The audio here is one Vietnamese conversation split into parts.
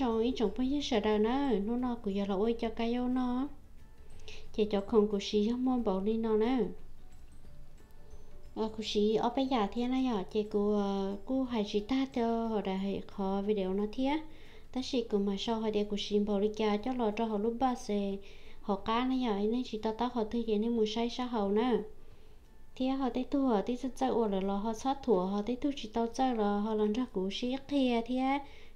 rồi ít chồng bây giờ sợ đời nữa nó no của giờ là ôi cho cây yêu nó chỉ cho không của sĩ không muốn bảo đi nó nữa của sĩ ở bây giờ thế này rồi chỉ của hai chị ta cho họ đã hệ khó video nó thế ta sĩ của mà sau hai đứa của sĩ bảo đi cha cho lo cho họ lúc ba sẽ họ cá này rồi nên chị ta họ thư giãn nên muốn say sa hầu nữa thì họ thấy thua họ thấy rất dễ uổng rồi họ sát thua họ thấy thua chỉ tao chơi rồi họ làm ra cú sĩ kia thì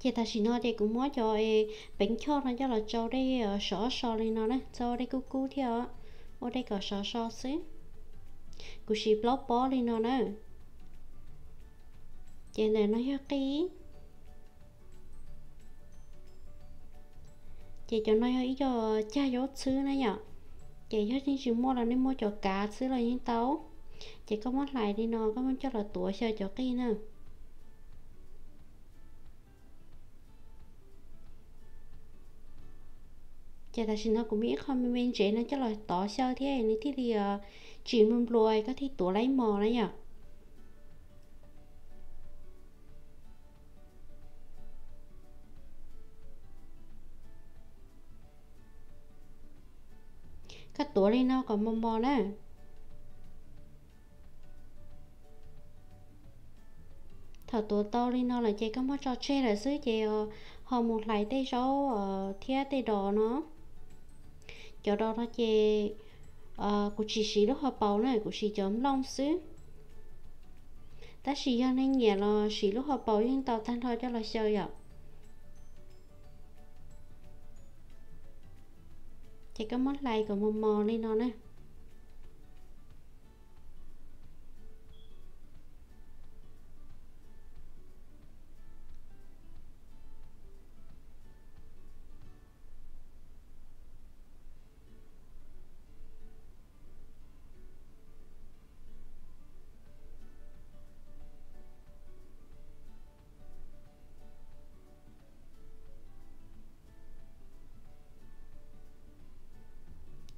chị ta xin nói thì cũng muốn cho bánh cho nó cho là cho đây xỏ xò lên nó đấy cho đây cú theo ở đây có xỏ xò xí cú xí blog bó lên nó đấy chị này nó cho kỹ chị cho nó ý cho cha dốt xứ này nhở chị hết những chuyện mua là nên mua cho cá xứ là những tấu chị có món lại đi nó có món cho là tuổi chơi cho kỹ nữa chị ta xin nó cũng biết không mình chế nó chắc là tỏ sao thế này thì chỉ mình lùi có thì tổ lấy mò đấy nhở các tổ lên nó còn mò mò đấy thợ tổ tao lên nó là chị có mất cho chơi là dưới chị họ một lại tay số thế tay đỏ nó cho đó nó chè của chị xí đó họ bảo này của chị chấm long xứ ta xí cho nên nhẹ là xí lúc họ bảo nhưng tàu thanh thôi cho là sao vậy chỉ có món này còn mò mò lên nó nè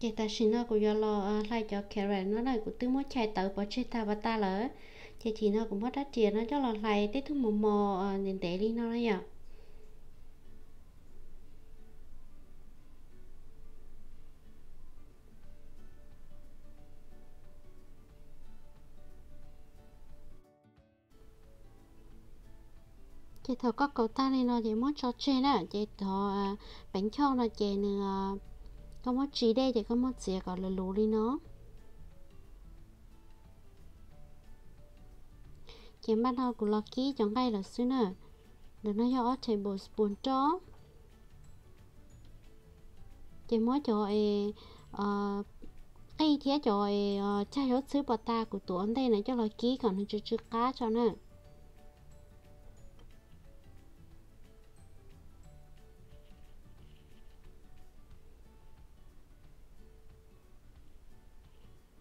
chị ta xin nó cũng do lo lại cho Karen nó này cũng tư mối chạy tự bỏ chị ta và ta lỡ chị chỉ nó cũng mất đắt tiền nó cho lo lại tới thứ mù mò nền tệ đi nó đấy ạ chị thợ có cậu ta này nó để mất cho chị đó chị thợ bánh cho là chị nữa có một trí đây thì có một dĩa gọi là lú đi nó chém bắt đầu của lọ kỹ chẳng ngay là xứ nữa được nó cho tablespoon cho chém mỗi chỗ cây thế chỗ cha dốt xứ bọt ta của tổ ăn đây này cho lọ kỹ còn nó chưa cá cho nữa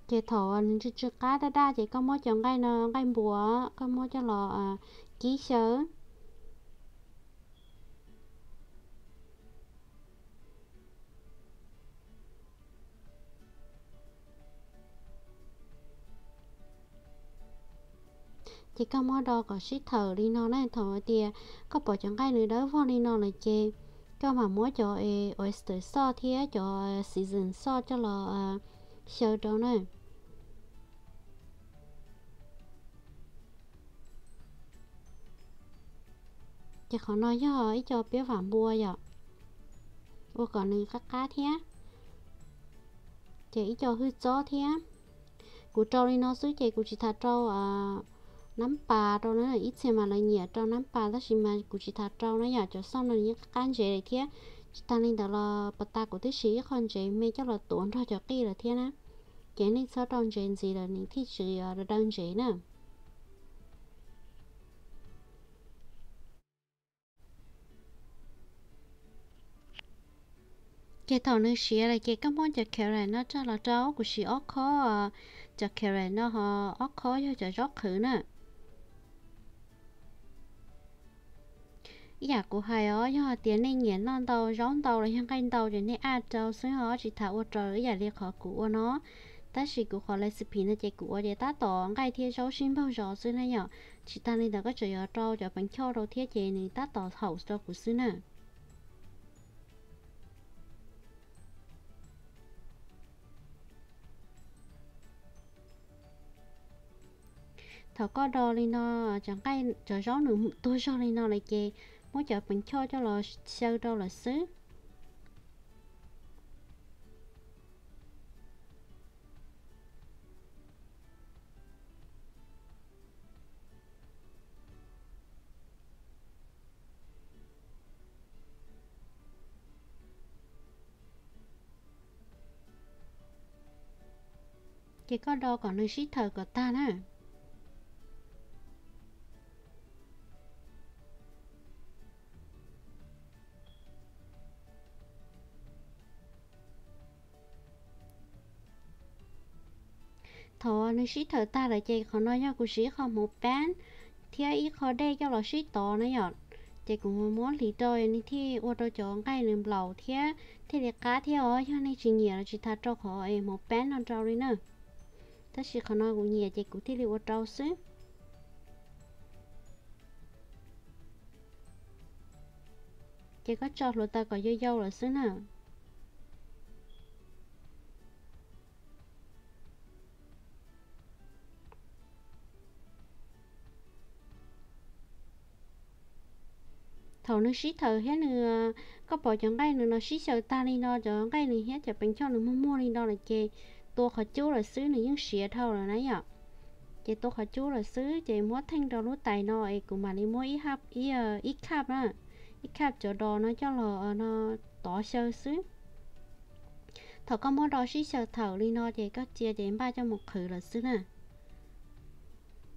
chị thọ nên chưa cá đã đa chị có mối chọn gai nó gai bùa có mối cho lọ ký sớ chị có mối đo có xí thở đi nó này thọ tia có bỏ chọn gai nữa đó vào đi nó là chị cho mà mối cho oyster sauce thì cho season sauce cho lọ sơ đâu này chị khó nói cho hỏi cho biết vào mua vậy vô còn nâng cá thế chỉ cho hơi gió thế của trâu đi nó suy chạy của chị thà trâu nắm bà trâu nó là ít xem mà lại nhẹ trâu nắm bà đó xí mà của chị thà trâu nó nhỏ cho xong rồi những cái gì này thế chị ta nên đó là bà ta của tí sĩ con chị mẹ chắc là tốn ra cho kia là thế nè cái này sao trong chuyện gì là những cái gì là đơn giản nè cái thằng nữ sĩ là cái các món chả kẹo này nó cho là cháu của chị ốc khó chả kẹo này nó ốc khó cho chả rót khử nè ý của hai ó do tiếng nên nhẹ non tàu rón tàu là hang canh tàu rồi nên ăn tàu xứ họ chỉ thảo trời ý là liệt họ của nó ta chỉ của họ là sự pin là chỉ của để ta tỏ cái thiên cháu xin bao giờ xứ này nhở chỉ ta nên là có trời ở trâu cho bánh kẹo đầu thiết chế nên ta tỏ hậu cho của xứ nè thảo có đo lên nó chẳng cái chờ gió nữa tôi cho lên nó lại kề mỗi chờ mình cho là sao đâu là xứ chỉ có đo còn nơi ship thờ của ta nè thọ nó xí thở ta là chị còn nói nhau của xí không một bán thì ít khó đây cho là xí to nó nhọt chị cũng muốn lý trời nên thì ô tô chọn cái nệm lầu thế để cá thế ơi cho nên chị nhỉ là chị thà cho họ một bán non trâu đi nữa tất chị còn nói cũng nhỉ chị cũng thích đi ô trâu xí chị có cho lụa ta có dâu dâu là xí nào thầu nước xí thầu hết nữa có bỏ chẳng cái nữa nó xí sợ ta đi nó chẳng cái nữa hết cho bánh cho nó mua đi đó là chè tôi khó chú là xứ nữa những xịa thầu là nấy ạ chè tôi khó chú là xứ chè mua thanh đồ lúa tài nó ấy của mà đi mua ít hấp ít hấp đó ít hấp chỗ đồ nó cho là nó tỏ sơ xứ thầu có món đồ xí sợ thầu đi nó chè các chia chè ba cho một khử là xứ nè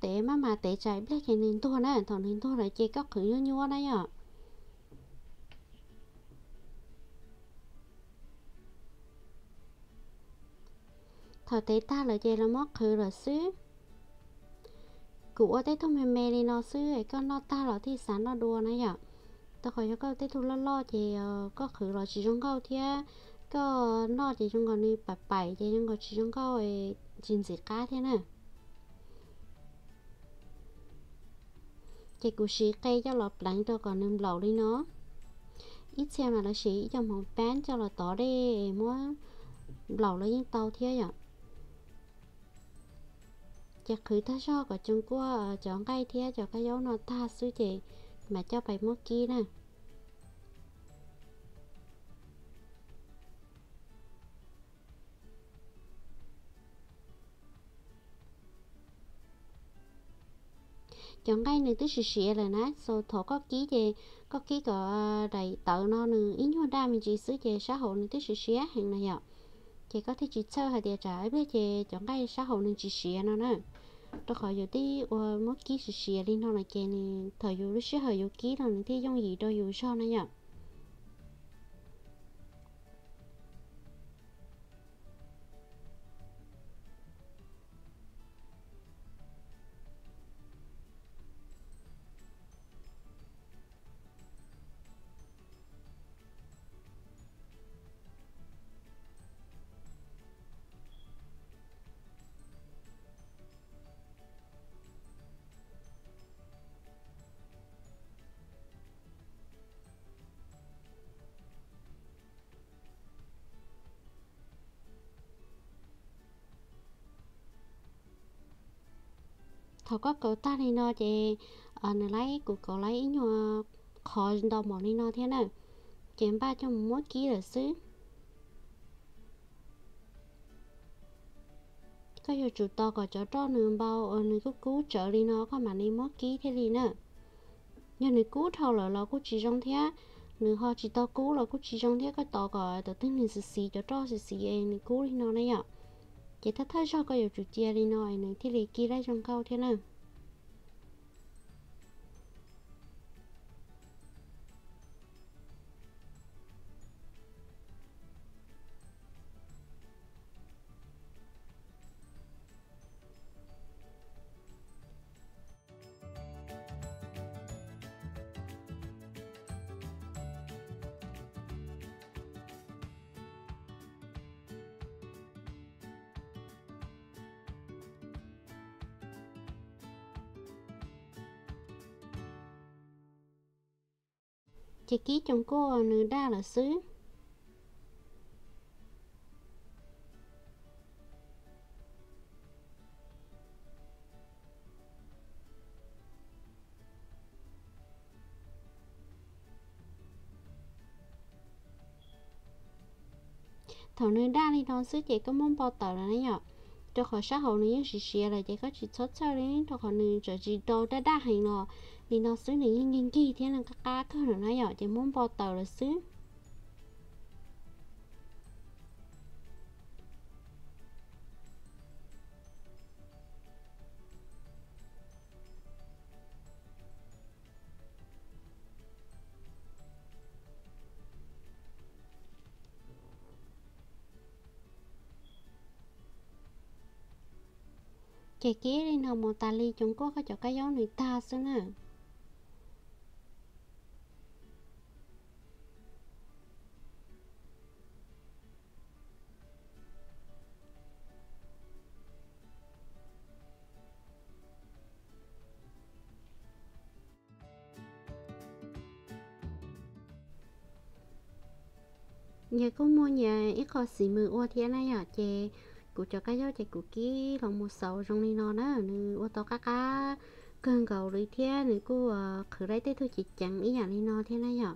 tế mà tế trái biết cái nền tua này thằng nền tua này chơi các thứ như nhau đấy ạ thằng tế ta là chơi là móc khử là xứ của tế thông mềm mềm này nó xứ ấy con nó ta là thì sáng nó đua đấy ạ ta khỏi cho các tế thu lo thì có khử là chỉ trong câu thì có nó chỉ trong còn đi bảy thì trong còn chỉ trong câu ấy chín gì cá thế này cái củ sỉ cây cho lọt lạnh cho còn nêm lẩu đi nó ít xem mà nó sỉ cho một bán cho là tỏ đi mua lẩu lấy những tàu thế ạ chắc khử ta cho cả chung qua chọn cây thế cho cái dấu nó ta suy chị mà cho bài mua kia nè chọn cái này tới xịt xịt là nát rồi thọ có ký có đầy tự nó nữa ít hơn đa mình chỉ xứ về xã hội này tới xịt xịt hàng này ạ chị có thể chỉ sơ hay để trả với chị chọn cái xã hội này chỉ xịt nó nè tôi khỏi giờ tí mốt ký xịt xịt đi nó là chị này thời giờ lúc xứ thời giờ ký là những cái giống gì đâu dù sao này ạ thọ có cậu ta này nó chị này lấy của cậu lấy nhỏ khỏi đầu mỏ này nó thế này chém 300 kg là xứ cái giờ chủ to có cho trâu nương bao ở nơi cứu trợ đi nó có mà này 1 kg thế đi nữa nhà này cứu thầu là nó cứu chỉ trong thế nương họ chỉ to cứu là cứu chỉ trong thế cái to có tự tin mình xì cho trâu xì em cứu đi nó này ạ chị ta thấy sao có nhiều chủ chia đi nói này thì lì kia đây trong câu thế nào chị ký trong cô nữ đa là xứ thầu nữ đa thì nó xứ chị có muốn bao tờ là nó nhở cho khỏi xã hội nữ chị xìa là chị có chị xuất sau đấy cho khỏi nữ trở chị đồ đa đa hành nọ thì nó xứ này nhìn kỳ thế là các cá thôi là nó nhỏ chỉ muốn bao tàu là xứ chè kia đi nào một ta ly chúng có cho cái gió người ta xứ nè nhà có mua nhà ít có xì mưa ô thế này à chè cụ cho cái gió chè cụ kí lòng một sầu trong đi nó đó nên ô tô cá cơn cầu đi thế nên cô khử lấy tới thôi chị chẳng ý nhà đi nó thế này à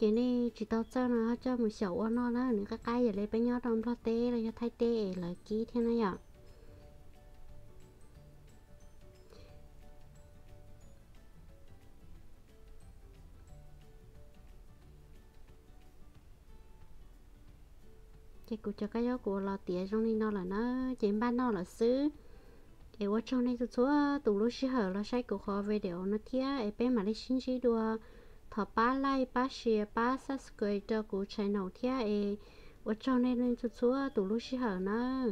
chè này chị tao cho nó cho một sầu nó đó nên các cái giờ lấy bánh nhau trong lo tê rồi cho thay tê lại kí thế này à chị cụ cho cái gió của lò tía trong đi nó là nó chém 3 là xứ để qua trong này tụi số tụi lúc xí hở là sai của họ về đều nó thía em bé mà lấy xin xí đua thọ 3 like 3 share 3 subscribe cho của channel thía em qua trong này nên tụi số tụi lúc xí hở nó